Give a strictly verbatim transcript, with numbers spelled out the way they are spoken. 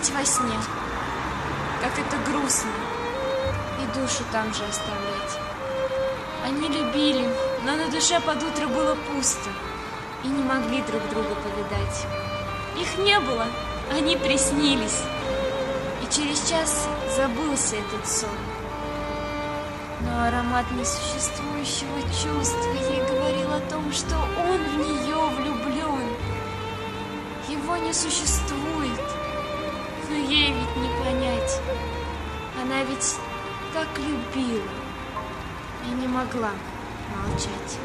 жить во сне. Как это грустно. И душу там же оставлять. Они любили, но на душе под утро было пусто. И не могли друг друга повидать. Их не было, они приснились. И через час забылся этот сон. Но аромат несуществующего чувства ей говорил о том, что он в нее влюблен. Его не существует, но ей ведь не понять. Она ведь так любила и не могла молчать.